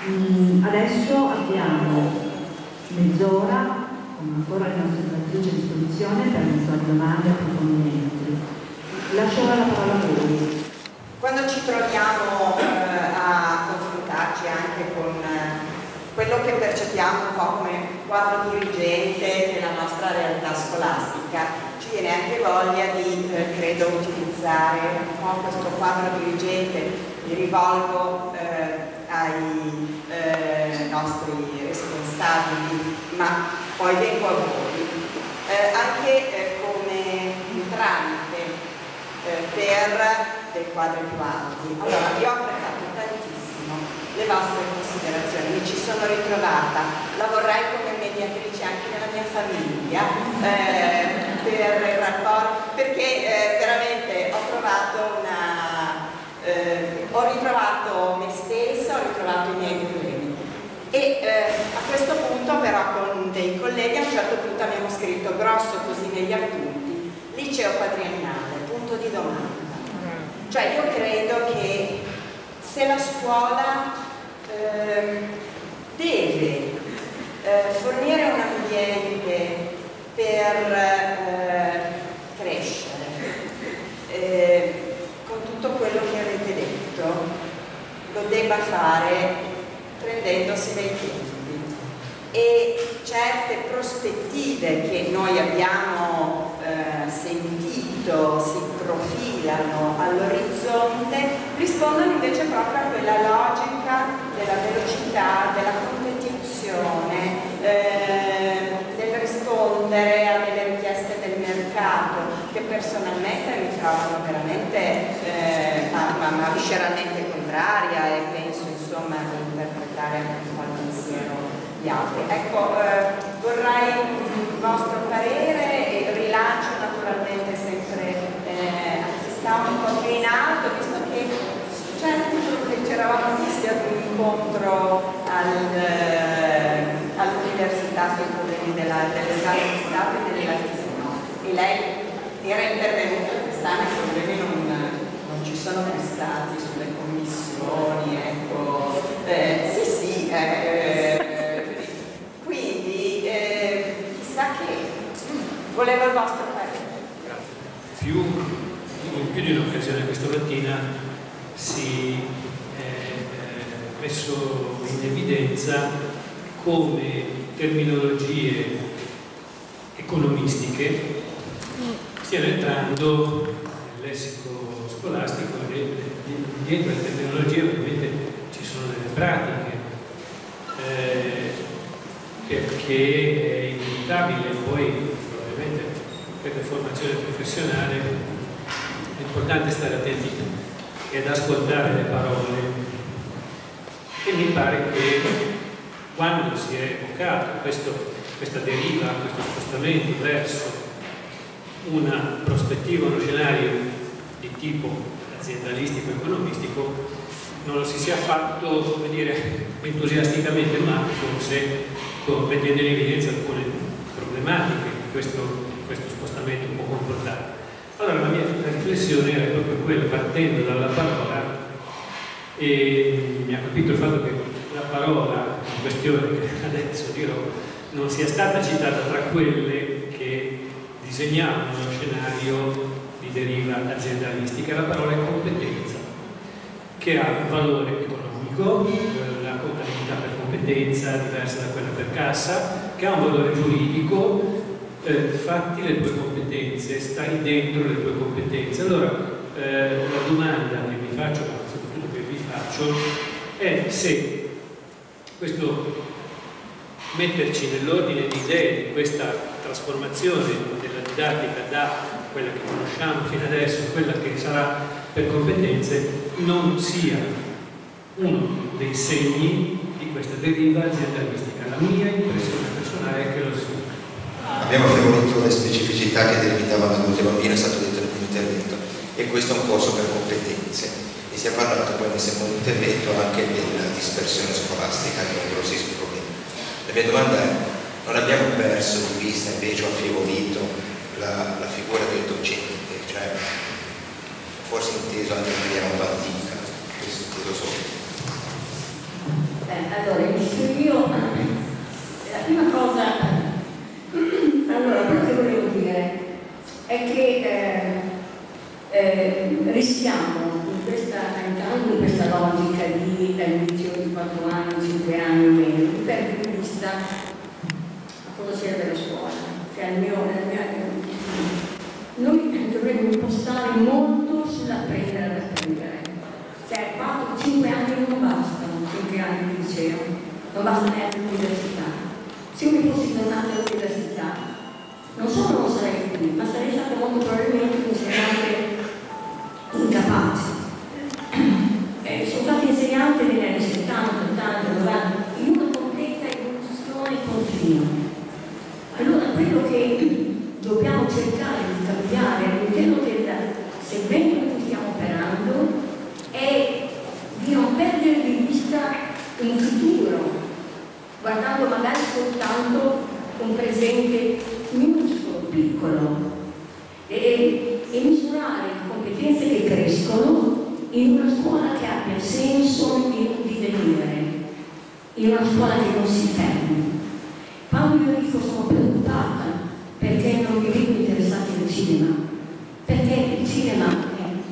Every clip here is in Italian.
Adesso abbiamo mezz'ora, come ancora le nostre relatrici a disposizione, per le nostre domande e approfondimenti. Lascio ora la parola a voi. Quando ci troviamo a confrontarci anche con quello che percepiamo un po' come quadro dirigente della nostra realtà scolastica, ci viene anche voglia di, credo, utilizzare un po' questo quadro dirigente. Mi rivolgo ai nostri responsabili, ma poi vengo a voi, anche come un tramite per dei quadri più alti. Allora, io ho apprezzato tantissimo le vostre considerazioni, mi ci sono ritrovata, la vorrei come mediatrice anche nella mia famiglia, per il rapporto, perché veramente ho trovato una... ho ritrovato me stessa, ho ritrovato i miei colleghi. E a questo punto però con dei colleghi a un certo punto abbiamo scritto grosso così negli appunti: liceo quadriennale, punto di domanda. Cioè io credo che se la scuola deve fornire un ambiente per crescere, con tutto quello che avete detto, lo debba fare prendendosi dei tempi, e certe prospettive che noi abbiamo sentito si profilano all'orizzonte rispondono invece proprio a quella logica della velocità, della competizione, del rispondere a delle richieste del mercato, che personalmente mi trovano veramente ma visceralmente contraria, e penso insomma di interpretare anche un po' il pensiero di altri. Ecco, vorrei il vostro parere, e rilancio naturalmente sempre a chi sta un po' più in alto, visto che certo che c'eravamo visti ad un incontro all'università sui problemi dell'esame di Stato e dell'artisano, e lei era intervenuta quest'anno, i problemi non ci sono più stati sulle commissioni, ecco, quindi chissà che volevo il vostro parere. Grazie. In più di un'occasione questa mattina si è messo in evidenza come terminologie economistiche stiano entrando nel lessico scolastico, e dietro alle terminologie ovviamente ci sono delle pratiche, perché è inevitabile poi, probabilmente per la formazione professionale è importante stare attenti ed ascoltare le parole, e mi pare che quando si è evocato questa deriva, questo spostamento verso una prospettiva, uno scenario di tipo aziendalistico, economistico, non lo si sia fatto, come dire, entusiasticamente, ma forse mettendo in evidenza alcune problematiche che questo spostamento può comportare. Allora la mia riflessione era proprio quella, partendo dalla parola, e mi ha colpito il fatto che la parola in questione, che adesso dirò, non sia stata citata tra quelle che disegnavano uno scenario di deriva aziendalistica. La parola è competenza, che ha un valore economico, la contabilità per competenza diversa da quella per cassa, che ha un valore giuridico, fatti le tue competenze, stai dentro le tue competenze. Allora la domanda che vi faccio, ma soprattutto che vi faccio, è se questo metterci nell'ordine di idee di questa trasformazione della didattica da quella che conosciamo fino adesso a quella che sarà per competenze non sia uno dei segni di questa deriva aziendalistica. La mia impressione personale è che lo sia. Abbiamo favorito le specificità che delimitavano tutti i bambini, è stato detto nel primo intervento, e questo è un corso per competenze. Si è parlato poi nel secondo intervento anche della dispersione scolastica, che è un grossissimo problema. La mia domanda è: non abbiamo perso di vista invece o affievolito la figura del docente, cioè forse inteso anche in maniera un po' antica? Questo lo so. Allora, la prima cosa, allora, quello che volevo dire è che rischiamo, entrando in questa logica di dall'inizio di 4 anni, 5 anni o meno, di perdere di vista cosa serve la scuola. Cioè, noi dovremmo impostare molto sull'apprendere ad apprendere. Cioè, 4-5 anni non bastano, 5 anni di liceo, non basta neanche l'università. Se io mi fossi tornato all'università, non solo non sarei qui, ma sarei stato molto probabilmente un insegnante incapace. Sono stata insegnante negli anni 70, 80, 90, in una completa evoluzione continua. Allora, quello che dobbiamo cercare di cambiare all'interno del segmento in cui stiamo operando è di non perdere di vista un futuro, guardando magari soltanto un presente minuscolo, piccolo, e misurare competenze che crescono in una scuola che abbia senso di venire, in una scuola che non si fermi. Quando io dico sono preoccupata perché non mi vedo interessata al cinema, perché il cinema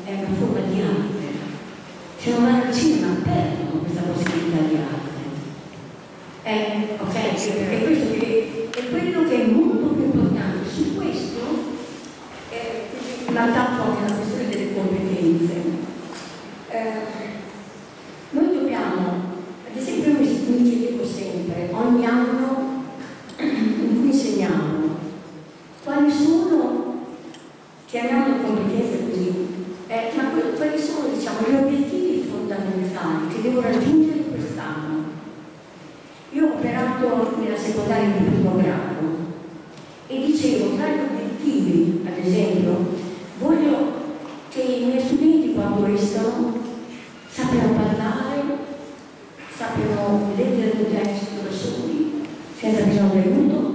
è una forma di arte, se non vanno al cinema perdono questa possibilità di arte. Ok? Sì, perché questo è quello che è molto più importante. Su questo in realtà proprio la questione delle competenze. Noi dobbiamo, ad esempio, io mi chiedevo sempre, ogni anno in cui insegniamo, quali sono, chiamiamole competenze così, ma quali sono, diciamo, gli obiettivi fondamentali che devo raggiungere quest'anno? Io ho operato nella secondaria di primo grado e dicevo, tra gli obiettivi, ad esempio, voglio che i miei studenti quando restano sappiano parlare, sappiano leggere un testo da soli, senza bisogno di aiuto,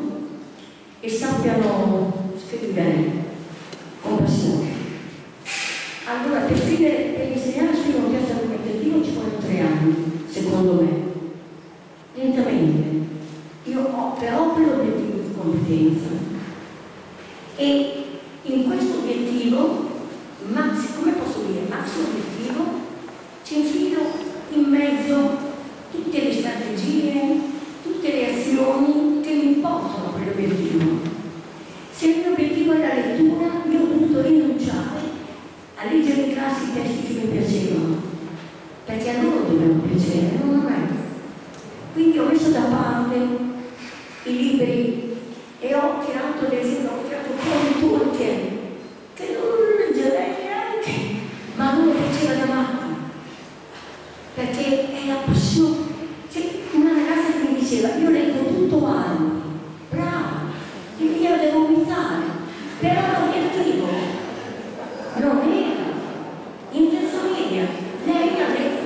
e sappiano scrivere con passione. Allora, per insegnare a scrivere un testo argomentativo ci vogliono 3 anni, secondo me. Lentamente. Io ho però quell'obiettivo di competenza. E in questo obiettivo, come posso dire, massimo obiettivo, ci infilo in mezzo tutte le strategie, tutte le azioni che mi portano a quell'obiettivo. Se il mio obiettivo è la lettura, io ho dovuto rinunciare a leggere in classe i testi che mi piacevano, perché a loro dovevano piacere, non a me. Quindi ho messo da parte i libri e ho tirato, ad esempio, ho tirato fuori Tolkien, che non leggerei neanche, ma non piaceva da matti. Perché è la passione. C'è una ragazza che mi diceva, io leggo tutto anno, brava, e mi veniva da vomitare, però l'obiettivo non era. In terza media lei ha letto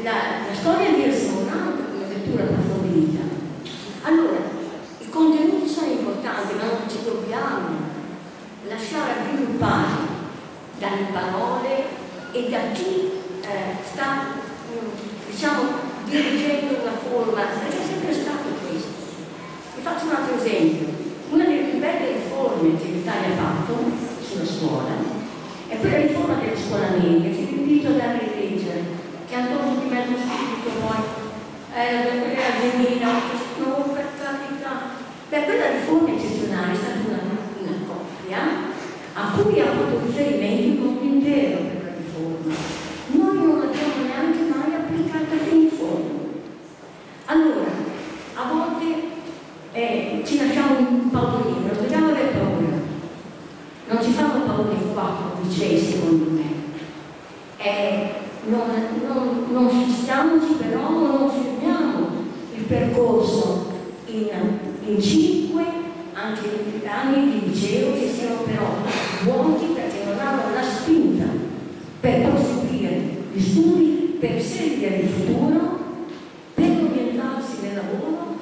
la storia di Resonante come lettura approfondita. Allora, i contenuti sono importanti, ma non ci dobbiamo lasciare avviluppare dalle parole e da chi sta, diciamo, dirigendo una forma, perché è sempre stato questo. Vi faccio un altro esempio. Una delle più belle riforme che l'Italia ha fatto sulla scuola è quella riforma della scuola media, che vi invito ad andare a leggere, che Antonio Di Mezzo subito poi, la Gemina, no, per carità. Beh, quella riforma eccezionale è stata una coppia a cui ha fatto riferimento il mondo intero. Noi non l'abbiamo neanche mai applicata fino in fondo. Allora, a volte ci lasciamo impaurire, non dobbiamo avere paura. Non ci fanno paura i 4 licei, secondo me. Non fissiamoci però, non fermiamo il percorso in 5, anche in anni di liceo, che siano però buoni perché non hanno la spinta per proseguire gli studi, per scegliere il futuro, per orientarsi nel lavoro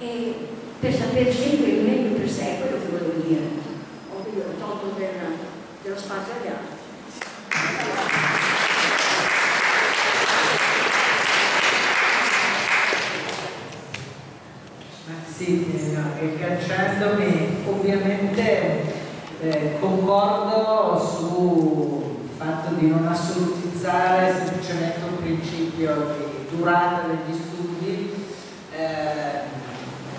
e per saper scegliere meglio per sé, quello che volevo dire. Ovvio, ho tolto dello spazio agli altri. Sì, riagganciandomi, ovviamente concordo sul fatto di non assolutizzare semplicemente un principio di durata degli studi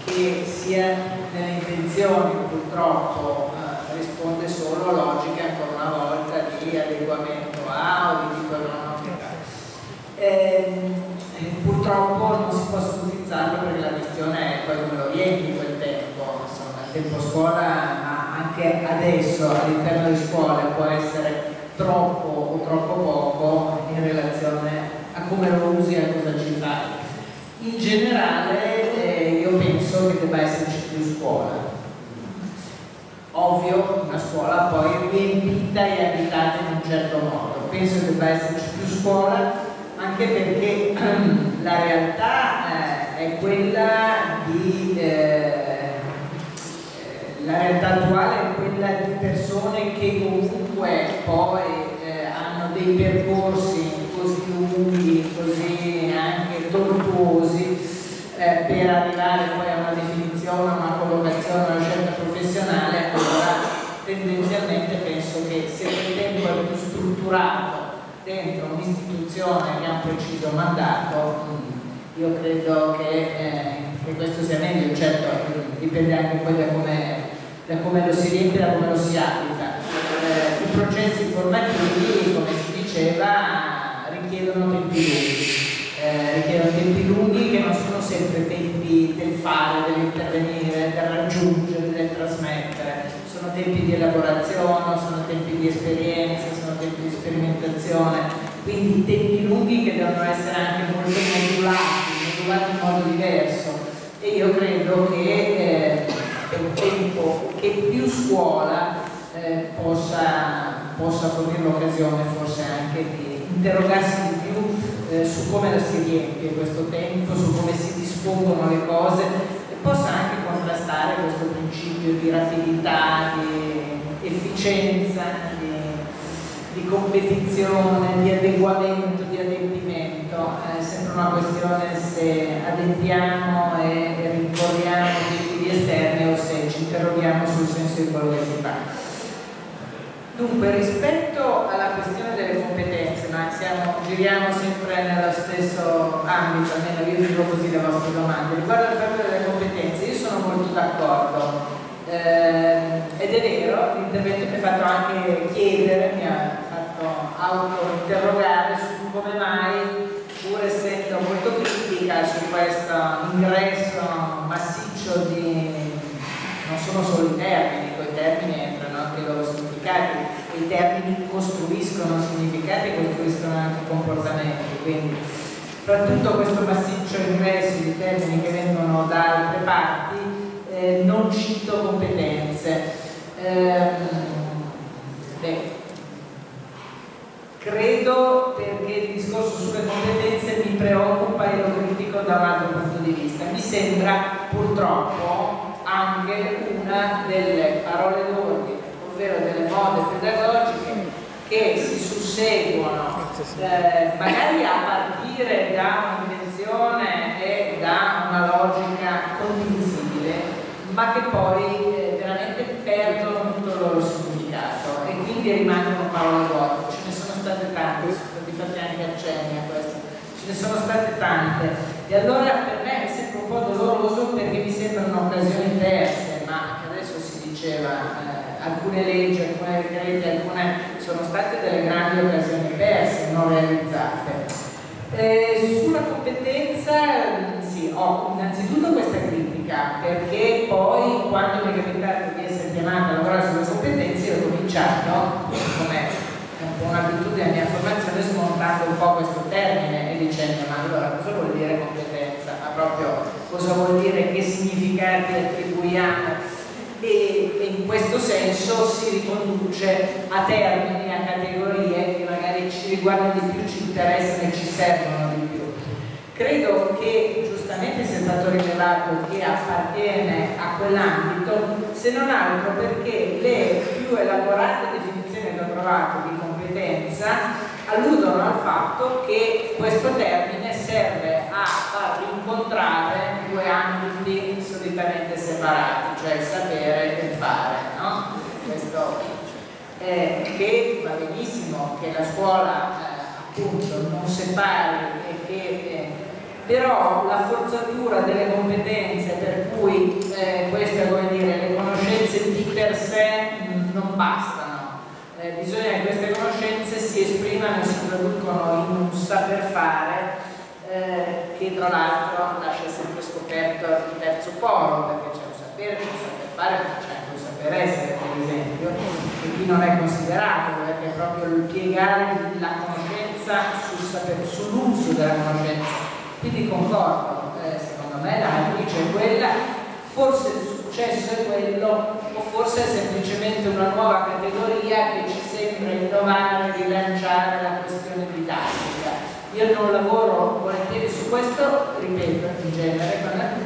che sia nelle intenzioni, purtroppo risponde solo a logiche ancora una volta di adeguamento a o di economica. Purtroppo non si possono perché la questione è poi come lo riempi quel tempo, insomma il tempo scuola, ma anche adesso all'interno di scuole può essere troppo o troppo poco in relazione a come lo usi e a cosa ci fai. In generale io penso che debba esserci più scuola, ovvio una scuola poi riempita e abitata in un certo modo, penso che debba esserci più scuola anche perché la realtà è quella di la realtà attuale è quella di persone che comunque poi hanno dei percorsi così lunghi, così anche tortuosi per arrivare poi a una definizione, a una collocazione, a una scelta professionale. Allora tendenzialmente penso che se il tempo è più strutturato dentro un'istituzione che ha un preciso mandato, io credo che questo sia meglio. Certo, dipende anche poi da come lo si riempie, da come lo si abita. I processi formativi, come si diceva, richiedono tempi lunghi, che non sono sempre tempi del fare, dell'intervenire, del raggiungere, del trasmettere, sono tempi di elaborazione, sono tempi di esperienza, sono tempi di sperimentazione, quindi tempi lunghi che devono essere anche molto modulati in modo diverso, e io credo che un tempo che più scuola possa fornire l'occasione forse anche di interrogarsi di più su come la si riempie questo tempo, su come si dispongono le cose, e possa anche contrastare questo principio di rapidità, di efficienza, di competizione, di adeguamento, di adempimento. È sempre una questione se adempiamo e rincorriamo gli esterni o se ci interroghiamo sul senso di quello che si fa. Dunque, rispetto alla questione delle competenze, ma giriamo sempre nello stesso ambito, almeno io dico così le vostre domande, riguardo al fatto delle competenze, io sono molto d'accordo. Ed è vero, l'intervento mi ha fatto anche chiedere, mi ha autointerrogare su come mai, pur essendo molto critica su questo ingresso massiccio di, non sono solo i termini, quei termini entrano anche i loro significati, i termini costruiscono significati e costruiscono anche comportamenti, quindi fra tutto questo massiccio ingresso di termini che vengono da altre parti non cito competenze. Credo, perché il discorso sulle competenze mi preoccupa e lo critico da un altro punto di vista. Mi sembra purtroppo anche una delle parole d'ordine, ovvero delle mode pedagogiche che si susseguono, magari a partire da un'invenzione e da una logica condivisibile, ma che poi veramente perdono tutto il loro significato e quindi rimangono parole d'ordine. Tante, sono stati fatti anche accenni a questo, ce ne sono state tante, e allora per me è sempre un po' doloroso perché mi sembrano occasioni perse, ma adesso si diceva alcune leggi, alcune decreti, alcune sono state delle grandi occasioni perse, non realizzate. Sulla competenza sì, ho innanzitutto questa critica perché poi quando mi è capitato di essere chiamata a lavorare sulle competenze ho cominciato come un'abitudine alla mia formazione smontando un po' questo termine e dicendo ma allora cosa vuol dire competenza, ma proprio cosa vuol dire, che significati attribuiamo, e in questo senso si riconduce a termini, a categorie che magari ci riguardano di più, ci interessano e ci servono di più. Credo che giustamente sia stato rilevato che appartiene a quell'ambito, se non altro perché le più elaborate definizioni che ho trovato di competenza alludono al fatto che questo termine serve a far incontrare due ambiti solitamente imparati, cioè il sapere e il fare, no? Questo, che va benissimo che la scuola appunto non separi, e che, però la forzatura delle competenze per cui queste, come dire, le conoscenze di per sé non bastano, bisogna che queste conoscenze si esprimano e si traducono in un saper fare, che tra l'altro lascia sempre scoperto il terzo polo, perché c'è un sapere, c'è un saper fare, ma c'è anche un saper essere, per esempio, che qui non è considerato, perché è proprio il piegare la conoscenza sull'uso della conoscenza. Quindi concordo, secondo me la matrice è quella, forse il successo è quello, o forse è semplicemente una nuova categoria che ci sembra innovare e rilanciare la questione didattica. Io non lavoro volentieri su questo, ripeto, in genere,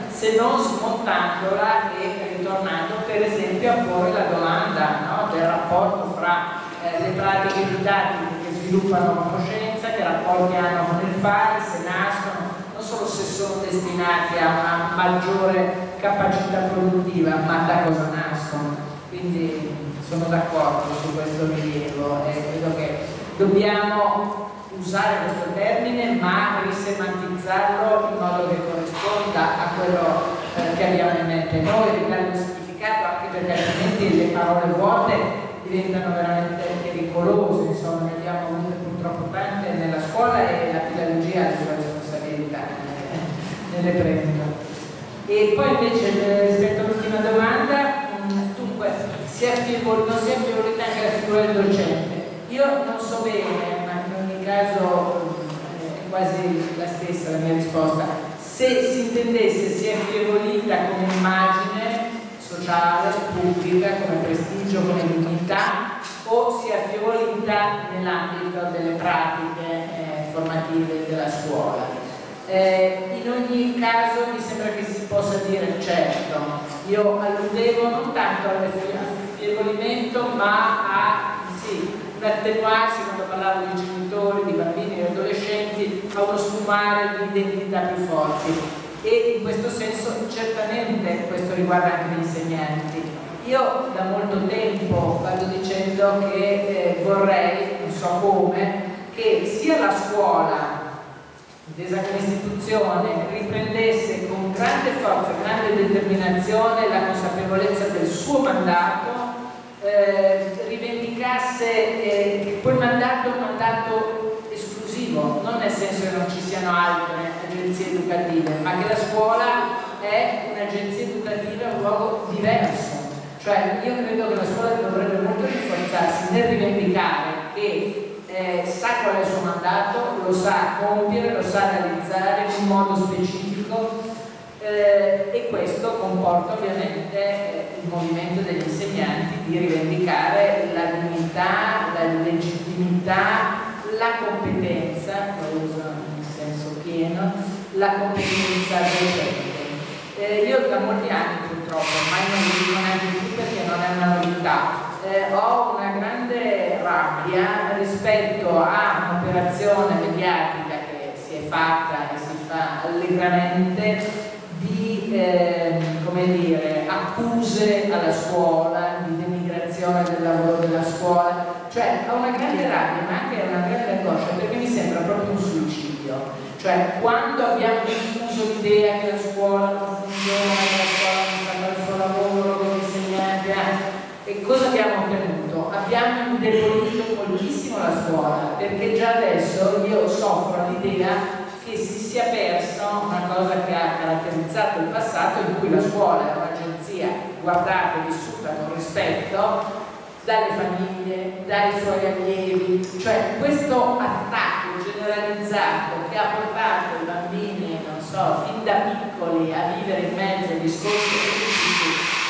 se non smontandola e ritornando per esempio a porre la domanda, no, del rapporto fra le pratiche didattiche che sviluppano conoscenza, che rapporti hanno con il fare, se nascono, non solo se sono destinati a una maggiore capacità produttiva, ma da cosa nascono. Quindi sono d'accordo su questo rilievo e credo che dobbiamo usare questo termine ma risemantizzarlo in modo che corrisponda a quello che abbiamo in mente noi, ridare un significato, anche perché altrimenti le parole vuote diventano veramente pericolose, insomma, ne abbiamo avute purtroppo tante nella scuola e la pedagogia ha le sue responsabilità, ne le prendo. E poi invece rispetto all'ultima domanda, dunque, non si è affievolita anche la figura del docente. Io non so bene, caso è quasi la stessa la mia risposta, se si intendesse si è affievolita come immagine sociale, pubblica, come prestigio, come dignità, o si è affievolita nell'ambito delle pratiche formative della scuola. In ogni caso mi sembra che si possa dire certo, io alludevo non tanto all'affievolimento ma a per attenuarsi, quando parlavo di genitori, di bambini, di adolescenti, a uno sfumare di identità più forti, e in questo senso certamente questo riguarda anche gli insegnanti. Io da molto tempo vado dicendo che vorrei, non so come, che sia la scuola intesa come istituzione riprendesse con grande forza, grande determinazione la consapevolezza del suo mandato, rivendicasse che quel mandato è un mandato esclusivo, non nel senso che non ci siano altre agenzie educative, ma che la scuola è un'agenzia educativa, un luogo diverso. Cioè io credo che la scuola dovrebbe molto rafforzarsi nel rivendicare che sa qual è il suo mandato, lo sa compiere, lo sa realizzare in un modo specifico, e questo comporta ovviamente il movimento degli insegnanti di rivendicare la dignità, la legittimità, la competenza, lo uso in senso pieno, la competenza docente. Io da molti anni purtroppo, ormai non lo dico neanche più perché non è una novità, ho una grande rabbia rispetto a un'operazione mediatica che si è fatta e si fa allegramente, come dire, accuse alla scuola di denigrazione del lavoro della scuola, cioè ho una grande rabbia ma anche una grande angoscia, perché mi sembra proprio un suicidio. Cioè quando abbiamo diffuso l'idea che la scuola non funziona, che la scuola non sa fare il suo lavoro, che gli insegnanti, e cosa abbiamo ottenuto? Abbiamo indebolito moltissimo la scuola, perché già adesso io soffro l'idea che si sia persa una cosa che ha caratterizzato il passato, in cui la scuola era un'agenzia guardata e vissuta con rispetto dalle famiglie, dai suoi allievi. Cioè questo attacco generalizzato che ha portato i bambini, non so, fin da piccoli a vivere in mezzo ai discorsi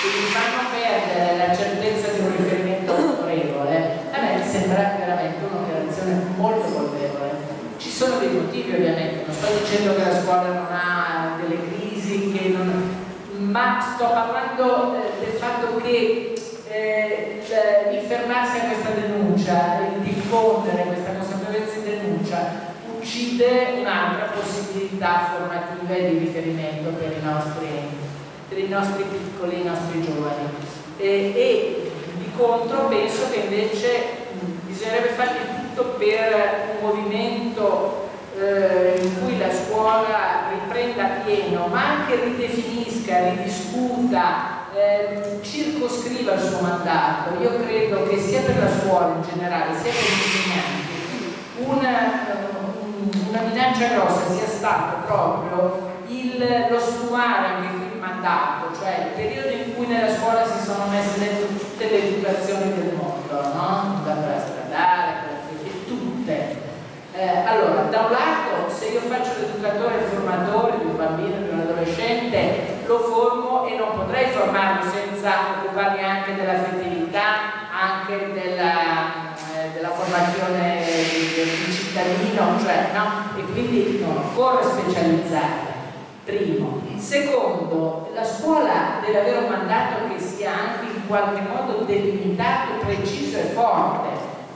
che gli fanno perdere la certezza di un riferimento autorevole, a me sembra veramente un'operazione molto colpevole. Ci sono dei motivi ovviamente, non sto dicendo che la scuola non ha delle crisi, che non... ma sto parlando del fatto che il fermarsi a questa denuncia, il diffondere questa consapevolezza di denuncia, uccide un'altra possibilità formativa e di riferimento per i nostri per i nostri piccoli, i nostri giovani. E di contro penso che invece bisognerebbe fare di tutto per un movimento in cui la scuola riprenda pieno, ma anche ridefinisca, ridiscuta, circoscriva il suo mandato. Io credo che sia per la scuola in generale, sia per gli insegnanti, una minaccia grossa sia stato proprio lo sfumare anche il mandato, cioè il periodo in cui nella scuola si sono messe dentro tutte le educazioni del mondo, no? Da quella stradale, tutte. Allora, da un lato, se io faccio l'educatore e il formatore di un bambino, di un adolescente, lo formo e non potrei formarlo senza occuparmi anche dell'affettività, anche della formazione del cittadino, cioè, no? E quindi non occorre specializzare. Primo. Secondo, la scuola deve avere un mandato che sia anche in qualche modo delimitato, preciso e forte.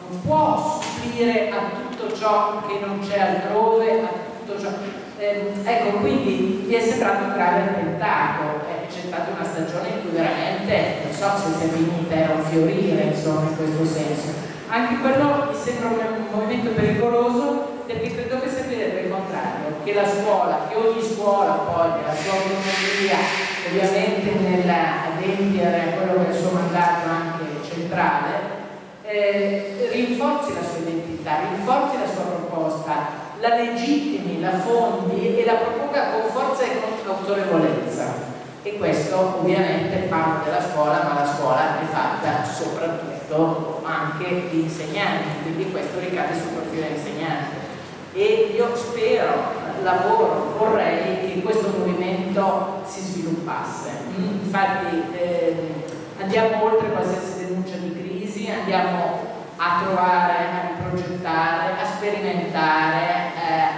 Non può supplire a tutto ciò che non c'è altrove, a tutto ciò. Ecco, quindi mi è sembrato un grave attentato. C'è stata una stagione in cui veramente, non so se sia finita, era un fiorire, insomma, in questo senso. Anche quello mi sembra un movimento pericoloso, perché credo che servirebbe il contrario, che la scuola, che ogni scuola poi nella sua autonomia, ovviamente nell'adempiere a quello che è il suo mandato anche centrale, rinforzi la sua identità, rinforzi la sua proposta, la legittimi, la fondi e la proponga con forza e con autorevolezza. E questo ovviamente parte dalla scuola, ma la scuola è fatta soprattutto anche di insegnanti, quindi questo ricade sul profilo insegnante. E io spero, lavoro, vorrei che questo movimento si sviluppasse. Infatti andiamo oltre qualsiasi denuncia di crisi, andiamo a trovare, a riprogettare, a sperimentare,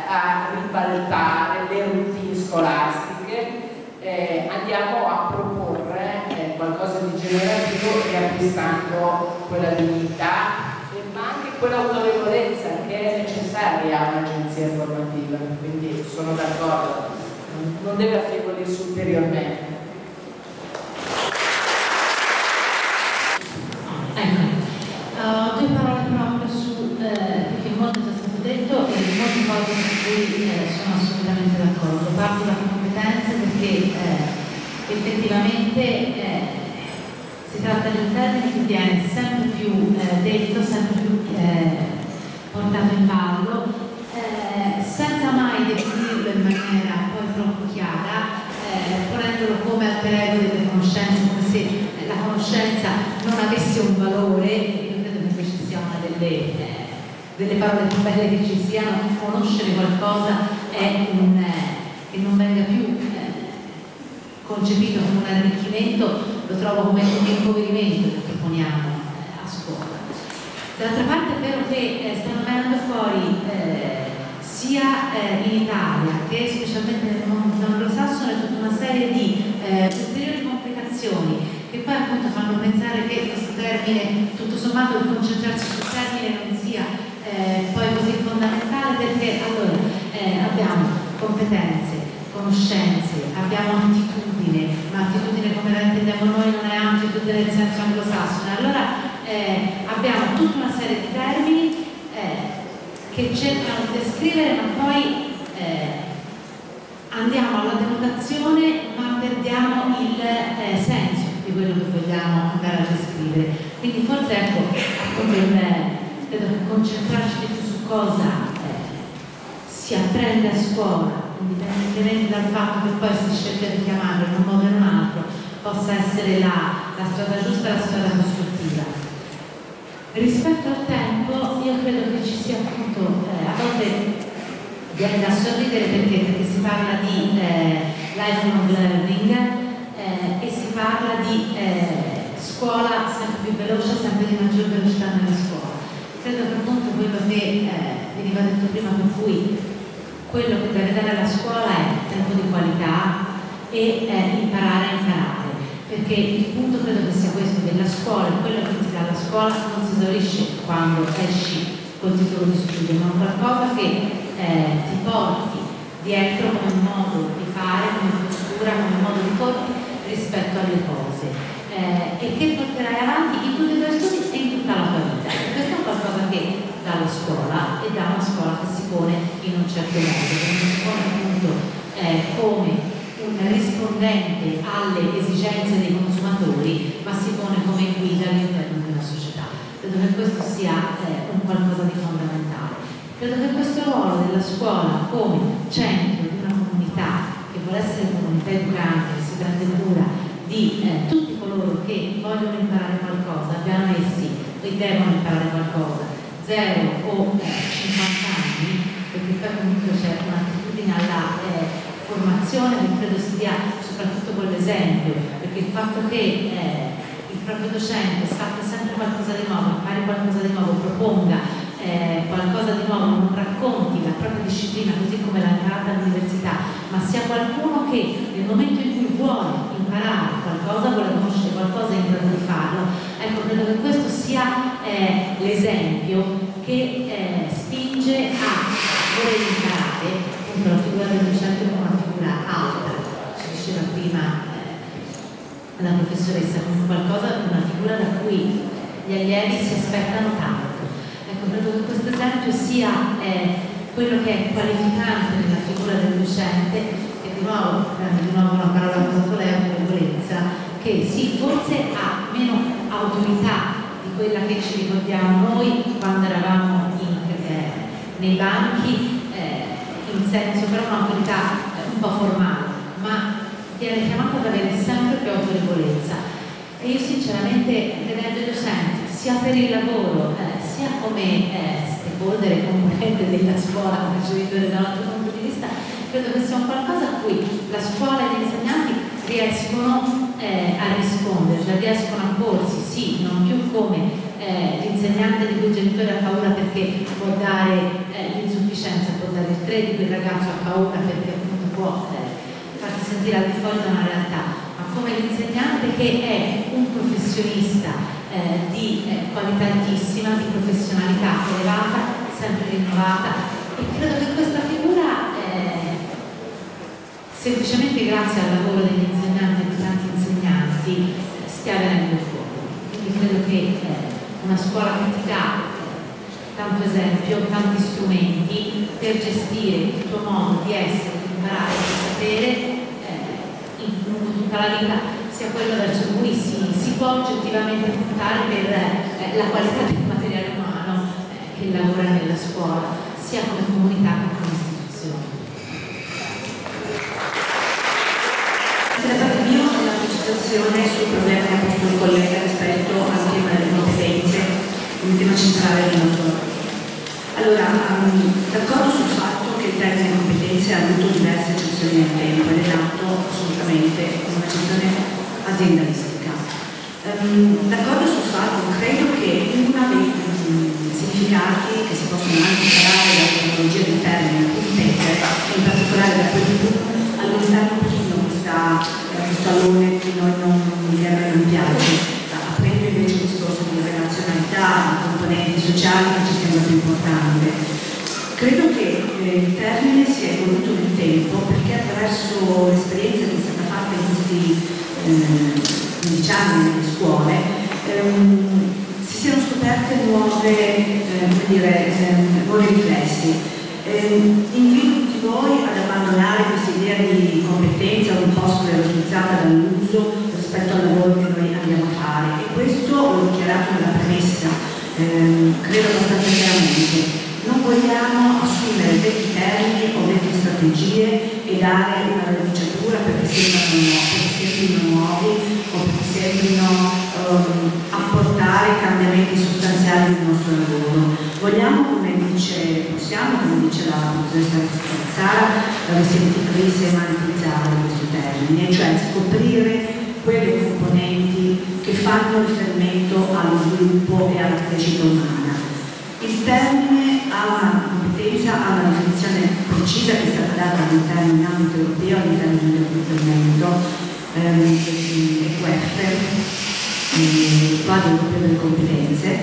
a ribaltare le routine scolastiche, andiamo a proporre qualcosa di generativo riacquistando quella dignità, ma anche quell'autorevolezza che è necessaria a un'agenzia formativa, quindi sono d'accordo, non deve affievolirsi ulteriormente. Ecco, due parole proprio su, perché molto è già stato detto e molte cose su cui sono assolutamente d'accordo. Parto dalla competenza perché effettivamente si tratta di un termine che viene sempre più detto, sempre più portato in ballo, senza mai definirlo in maniera poi troppo chiara, ponendolo come alter ego delle conoscenze, come se la conoscenza non avesse un valore. Io credo che invece sia una delle parole più belle che ci siano. Conoscere qualcosa è che non venga più concepito come un arricchimento, lo trovo come un impoverimento che proponiamo a scuola. D'altra parte è vero che stanno venendo fuori sia in Italia che specialmente nel mondo anglosassone tutta una serie di ulteriori complicazioni che poi appunto fanno pensare che questo termine, tutto sommato il concentrarsi sul termine non sia poi così fondamentale, perché allora abbiamo competenze, conoscenze, abbiamo attitudine, ma attitudine come la intendiamo noi non è attitudine nel senso anglosassone. Allora abbiamo tutta una serie di termini che cercano di descrivere, ma poi andiamo alla denotazione ma perdiamo il senso di quello che vogliamo andare a descrivere. Quindi forse ecco, credo che concentrarci di più su cosa si apprende a scuola, indipendentemente dal fatto che poi si sceglie di chiamarlo in un modo o in un altro, possa essere la strada giusta, la strada costruttiva. Rispetto al tempo, io credo che ci sia appunto, a volte viene da sorridere perché si parla di lifelong learning e si parla di scuola sempre più veloce, sempre di maggior velocità nella scuola. Credo che appunto quello che veniva detto prima, per cui quello che deve dare alla scuola è tempo di qualità e imparare a imparare, perché il punto credo che sia questo, che la scuola, quello che ti dà la scuola non si esaurisce quando esci col titolo di studio, ma qualcosa che ti porti dietro come modo di fare, come postura, come modo di rispetto alle cose e che porterai avanti in tutti i tuoi studi e in tutta la tua vita. Questo è qualcosa che dà la scuola, e dà una scuola che si pone in un certo modo, che si pone appunto come un rispondente alle esigenze dei consumatori, ma si pone come guida all'interno della società. Credo che questo sia un qualcosa di fondamentale. Credo che questo ruolo della scuola come centro di una comunità che vuole essere comunità educante, che si prende cura di tutti coloro che vogliono imparare qualcosa, abbiano essi e devono imparare qualcosa, 0 o 50 anni, perché poi comunque c'è un'attitudine alla formazione che credo si dia soprattutto con l'esempio, perché il fatto che il proprio docente sappia sempre qualcosa di nuovo, impari qualcosa di nuovo, proponga qualcosa di nuovo, non racconti la propria disciplina così come l'ha imparata all'università, ma sia qualcuno che nel momento in cui vuole imparare qualcosa, vuole conoscere qualcosa, è in grado di farlo. Ecco, credo che questo sia l'esempio che spinge a voler imparare, appunto la figura del docente è una figura alta, ci diceva prima la professoressa, come qualcosa, una figura da cui gli allievi si aspettano tanto. Credo che questo esempio sia quello che è qualificante nella figura del docente, che di nuovo una parola consolea, benevolenza, che sì, forse ha meno autorità di quella che ci ricordiamo noi quando eravamo nei banchi, in senso però un'autorità un po' formale, ma viene chiamato ad avere sempre più autorevolezza. E io sinceramente, vedendo i docenti, sia per il lavoro, sia come stakeholder e componente della scuola, come genitore da un altro punto di vista, credo che sia un qualcosa a cui la scuola e gli insegnanti riescono a rispondere, cioè riescono a porsi, sì, non più come l'insegnante di cui il genitore ha paura perché può dare l'insufficienza, può dare il credito, il ragazzo ha paura perché appunto può farsi sentire al di fuori da una realtà, come l'insegnante che è un professionista di qualità altissima, di professionalità elevata, sempre rinnovata, e credo che questa figura semplicemente grazie al lavoro degli insegnanti e di tanti insegnanti stia venendo fuori. Quindi credo che una scuola che ti dà tanto esempio, tanti strumenti per gestire il tuo modo di essere, di imparare, di sapere tutta la vita, sia quello verso cui si può oggettivamente puntare per la qualità del materiale umano che lavora nella scuola, sia come comunità che come istituzione. Da parte mia una precisazione sul problema che ha posto il collega rispetto al tema delle competenze, un tema centrale del nostro. Allora, d'accordo sul fatto che il termine competenze ha avuto diverse eccezioni nel tempo ed è nato assolutamente come un'eccezione aziendalistica. D'accordo sul fatto, credo che uno dei significati che si possono anche imparare dalla tecnologia del termine competenze, in particolare da quelli più allontanati un pochino questo alone che noi non piace, aprendo invece il discorso di relazionalità, componenti sociali che ci sembra più importante. Credo che il termine sia evoluto nel tempo perché attraverso l'esperienza che è stata fatta in questi 15 anni nelle scuole si siano scoperte nuovi riflessi. Invito tutti voi ad abbandonare questa idea di competenza un po' scolarizzata dall'uso rispetto al lavoro che noi andiamo a fare, e questo l'ho dichiarato nella premessa, credo abbastanza chiaramente. Non vogliamo assumere vecchi termini o vecchie strategie e dare una rinunciatura perché sembrino nuovi o perché sembrino apportare cambiamenti sostanziali nel nostro lavoro. Vogliamo, come dice la professoressa Sara, risemanticizzare questo termine, cioè scoprire quelle componenti che fanno riferimento allo sviluppo e alla crescita umana. Il termine ha una competenza, ha una definizione precisa che è stata data all'interno in ambito europeo, all'interno del documento EQF, il quadro europeo delle competenze,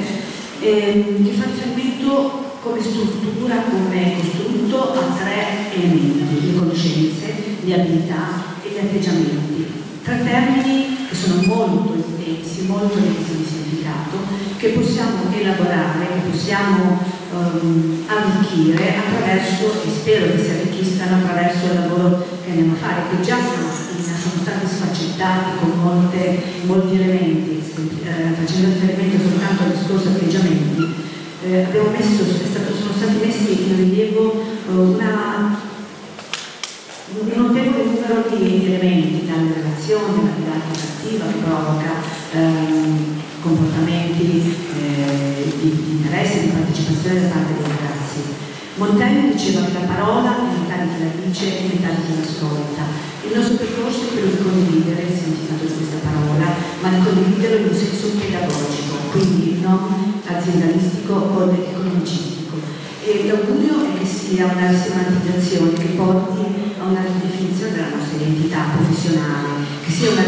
che fa riferimento come struttura, come costrutto a tre elementi: le conoscenze, le abilità e gli atteggiamenti. Tre tre termini che sono molto intensi, molto ricchi di significato, che possiamo elaborare, che possiamo arricchire attraverso, e spero che si arricchiscano attraverso il lavoro che andiamo a fare, che già sono stati sfaccettati con molti elementi, facendo riferimento soltanto al discorso atteggiamenti. Sono stati messi in rilievo un notevole numero di elementi, dalle relazioni, la didattica attiva che provoca comportamenti di interesse, di partecipazione da parte dei ragazzi. Montaigne diceva che la parola è metà di chi la dice e metà di chi l'ascolta. Il nostro percorso è quello di condividere il significato di questa parola, ma di condividerlo in un senso pedagogico, quindi non aziendalistico o economicistico. E l'augurio è che sia una sistemarizzazione che porti a una ridefinizione della nostra identità professionale, che sia una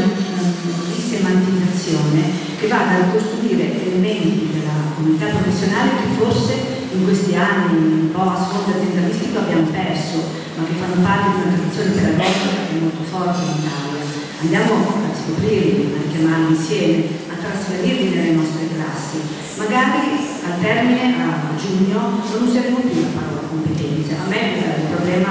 sistematizzazione che vada a ricostruire elementi della comunità professionale che forse in questi anni un po' a sfondo aziendalistico abbiamo perso, ma che fanno parte di una tradizione pedagogica che è molto forte in Italia. Andiamo a scoprirli, a chiamarli insieme, trasferirli nelle nostre classi. Magari al termine, a giugno, non useremo più la parola competenza. A me il problema,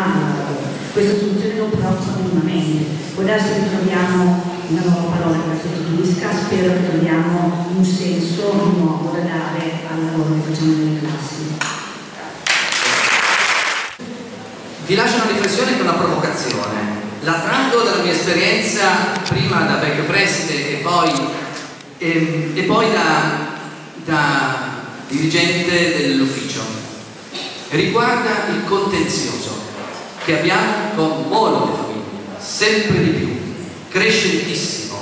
questa soluzione non preoccupa minimamente. Può darsi che troviamo una nuova parola che la sostituisca, spero che troviamo un senso nuovo da dare al lavoro che facciamo nelle classi. Vi lascio una riflessione con una provocazione. La tratto dalla mia esperienza, prima da vecchio preside e poi da dirigente dell'ufficio. Riguarda il contenzioso che abbiamo con molte famiglie, sempre di più, crescentissimo.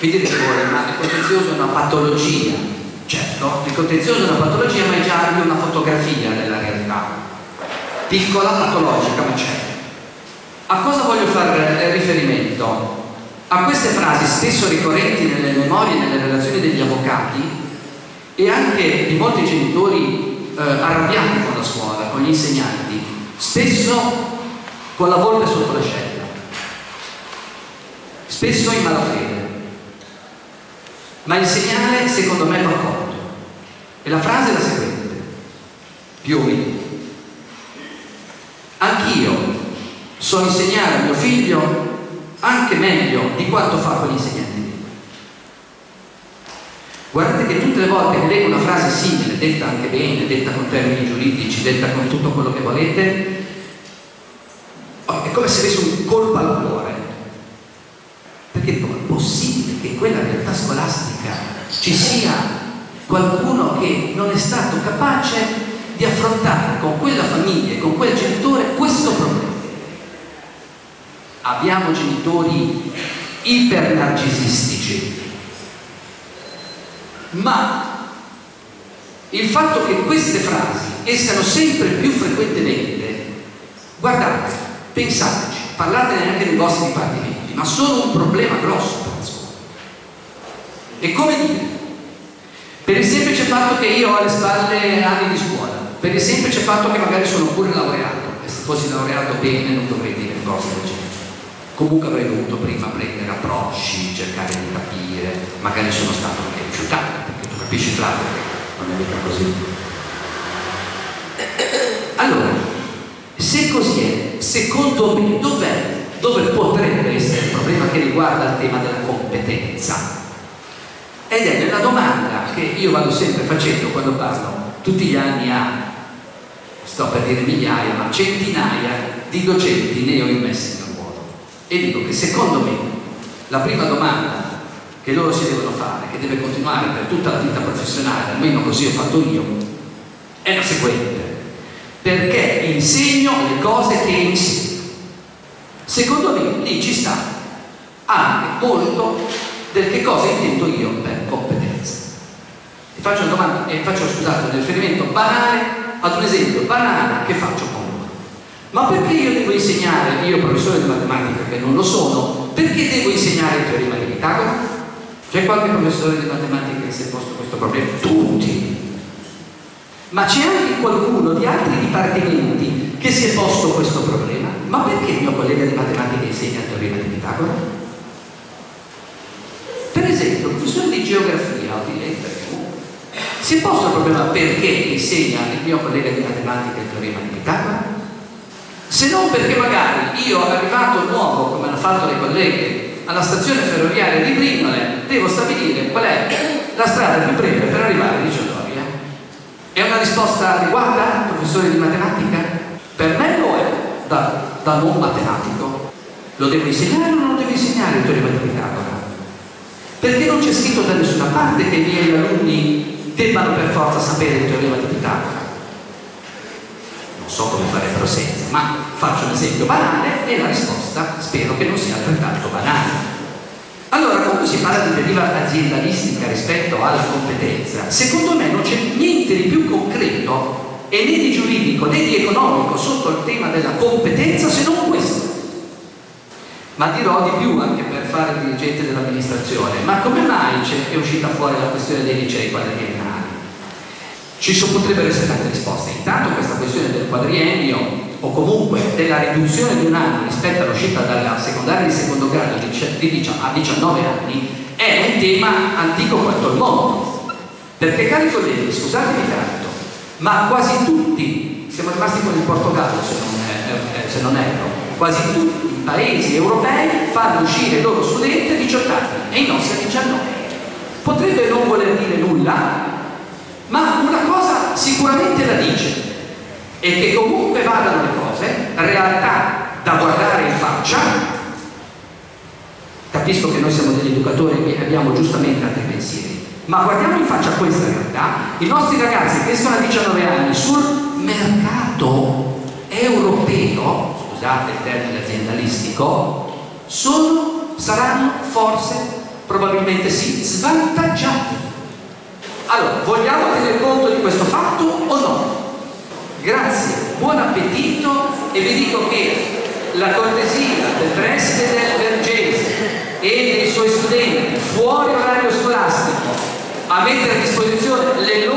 Mi direte voi, ma il contenzioso è una patologia? Certo, il contenzioso è una patologia, ma è già anche una fotografia della realtà, piccola, patologica, ma c'è. A cosa voglio fare riferimento? A queste frasi spesso ricorrenti nelle memorie e nelle relazioni degli avvocati e anche di molti genitori arrabbiati con la scuola, con gli insegnanti, spesso con la volpe sotto l'ascella, spesso in malafede. Ma il segnale secondo me va colto. E la frase è la seguente: Piumi, anch'io so insegnare a mio figlio anche meglio di quanto fa con gli insegnanti. Guardate che tutte le volte che leggo una frase simile, detta anche bene, detta con termini giuridici, detta con tutto quello che volete, è come se avesse un colpo al cuore, perché com'è possibile che in quella realtà scolastica ci sia qualcuno che non è stato capace di affrontare con quella famiglia e con quel genitore questo problema? Abbiamo genitori ipernarcisistici, ma il fatto che queste frasi escano sempre più frequentemente, guardate, pensateci, parlatene anche nei vostri dipartimenti, ma sono un problema grosso per la scuola. E come dire? Per il semplice fatto che io ho alle spalle anni di scuola, per il semplice fatto che magari sono pure laureato, e se fossi laureato bene non dovrei dire cose del genere. Comunque avrei dovuto prima prendere approcci, cercare di capire, magari sono stato anche rifiutato, perché tu capisci Flavio, non è mica così. Allora, se così è, secondo me dove potrebbe essere il problema che riguarda il tema della competenza? Ed è nella domanda che io vado sempre facendo quando parlo tutti gli anni a, sto per dire migliaia, ma centinaia di docenti ne ho immessi. E dico che secondo me la prima domanda che loro si devono fare, che deve continuare per tutta la vita professionale, almeno così ho fatto io, è la seguente: perché insegno le cose che insegno? Secondo me lì ci sta anche molto del che cosa intendo io per competenza. E faccio una domanda, scusate, un riferimento banale ad un esempio banale che faccio con. Ma perché io devo insegnare, io professore di matematica che non lo sono, perché devo insegnare il teorema di Pitagora? C'è qualche professore di matematica che si è posto questo problema? Tutti! Ma c'è anche qualcuno di altri dipartimenti che si è posto questo problema? Ma perché il mio collega di matematica insegna il teorema di Pitagora? professore di geografia o di ebreo si è posto il problema perché insegna il mio collega di matematica il teorema di Pitagora, se non perché magari io, arrivato nuovo, come hanno fatto le colleghe, alla stazione ferroviaria di Brindole, devo stabilire qual è la strada più breve per arrivare a Vigiotoria. È una risposta adeguata, professore di matematica? Per me lo è, da non matematico. Lo devo insegnare o non lo devo insegnare il teorema di Pitagora? Perché non c'è scritto da nessuna parte che i miei alunni debbano per forza sapere il teorema di Pitagora. Non so come farebbero senza, ma faccio un esempio banale e la risposta spero che non sia altrettanto banale. Allora, quando si parla di deriva aziendalistica rispetto alla competenza, secondo me non c'è niente di più concreto e né di giuridico né di economico sotto il tema della competenza se non questo. Ma dirò di più anche per fare dirigente dell'amministrazione, ma come mai è uscita fuori la questione dei licei quadriennali? Potrebbero essere tante risposte. Intanto questa questione del quadriennio o comunque della riduzione di un anno rispetto all'uscita dalla secondaria di secondo grado a 19 anni è un tema antico quanto il mondo, perché, cari colleghi, scusatemi tanto, ma quasi tutti, siamo rimasti con il Portogallo se non erro, quasi tutti i paesi europei fanno uscire i loro studenti a 18 anni e i nostri a 19. Potrebbe non voler dire nulla, ma una cosa sicuramente la dice, e che comunque vadano le cose, realtà da guardare in faccia. Capisco che noi siamo degli educatori e abbiamo giustamente altri pensieri, ma guardiamo in faccia questa realtà. I nostri ragazzi che escono a 19 anni sul mercato europeo, scusate il termine aziendalistico, saranno forse, probabilmente sì, svantaggiati. Allora, vogliamo tenere conto di questo fatto o no? Grazie, buon appetito, e vi dico che la cortesia del preside del Vergese e dei suoi studenti fuori orario scolastico a mettere a disposizione le loro